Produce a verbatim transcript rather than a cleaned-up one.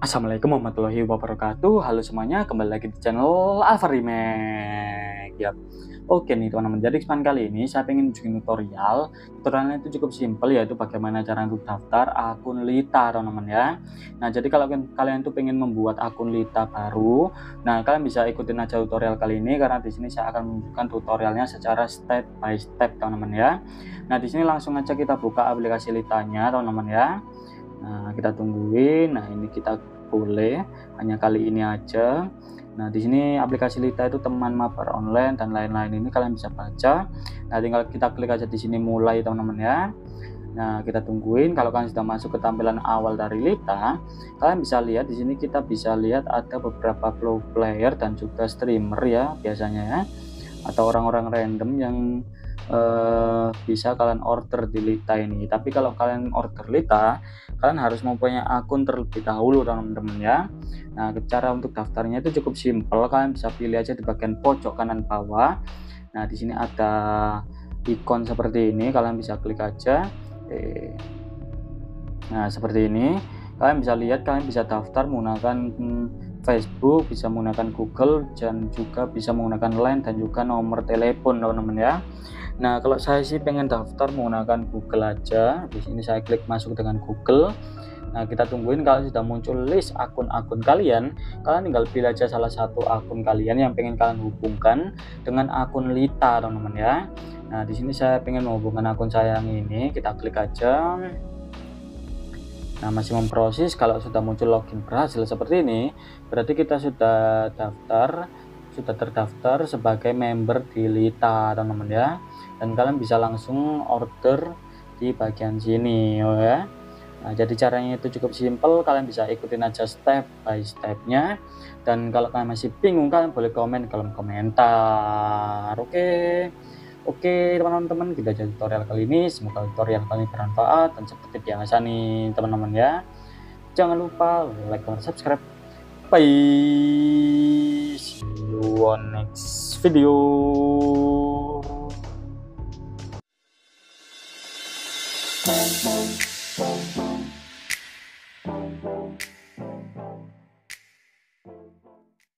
Assalamualaikum warahmatullahi wabarakatuh. Halo semuanya, kembali lagi di channel Alvan Remag. Yap. Oke nih teman-teman, jadi kesempatan kali ini saya pengen tunjukin tutorial. Tutorialnya itu cukup simpel, yaitu bagaimana cara untuk daftar akun Lita teman-teman ya. Nah jadi kalau kalian tuh pengen membuat akun Lita baru, nah kalian bisa ikutin aja tutorial kali ini karena di sini saya akan menunjukkan tutorialnya secara step by step teman-teman ya. Nah di sini langsung aja kita buka aplikasi Litanya teman-teman ya. Nah kita tungguin. Nah ini kita boleh hanya kali ini aja. Nah di sini aplikasi Lita itu teman mabar online dan lain-lain, ini kalian bisa baca. Nah tinggal kita klik aja di sini mulai teman-teman ya. Nah kita tungguin. Kalau kalian sudah masuk ke tampilan awal dari Lita, kalian bisa lihat di sini kita bisa lihat ada beberapa pro player dan juga streamer ya biasanya ya, atau orang-orang random yang Uh, bisa kalian order di Lita ini. Tapi kalau kalian order Lita, kalian harus mempunyai akun terlebih dahulu teman-teman ya. Nah cara untuk daftarnya itu cukup simpel, kalian bisa pilih aja di bagian pojok kanan bawah. Nah di sini ada ikon seperti ini, kalian bisa klik aja. Oke. Nah seperti ini, kalian bisa lihat kalian bisa daftar menggunakan hmm, Facebook, bisa menggunakan Google, dan juga bisa menggunakan Line dan juga nomor telepon teman-teman ya. Nah kalau saya sih pengen daftar menggunakan Google aja. Di sini saya klik masuk dengan Google. Nah kita tungguin. Kalau sudah muncul list akun-akun kalian, kalian tinggal pilih aja salah satu akun kalian yang pengen kalian hubungkan dengan akun Lita teman-teman ya. Nah di sini saya pengen menghubungkan akun saya yang ini, kita klik aja. Nah masih memproses. Kalau sudah muncul login berhasil seperti ini, berarti kita sudah daftar, sudah terdaftar sebagai member di Lita teman-teman ya. Dan kalian bisa langsung order di bagian sini ya. Nah jadi caranya itu cukup simpel, kalian bisa ikutin aja step by stepnya. Dan kalau kalian masih bingung, kalian boleh komen kolom komentar. Oke. Oke teman-teman, kita jadi tutorial kali ini. Semoga tutorial kali ini bermanfaat. Dan seperti biasa nih teman-teman ya, jangan lupa like, comment, subscribe. Bye. See you on next video.